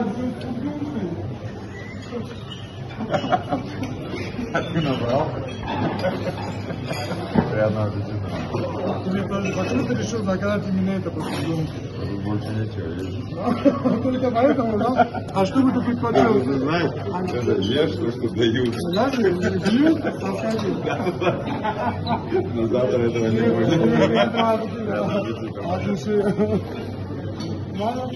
А ты набрал? Прямо обидно. Тебе тоже почему ты решил заказать именно это по сезону? Больше ничего. Только поэтому, да? А что бы ты предпочел? Ты знаешь, это ешь, то, что дают. Я же дают, расскажи. Но завтра этого не будет. От души. Ладно?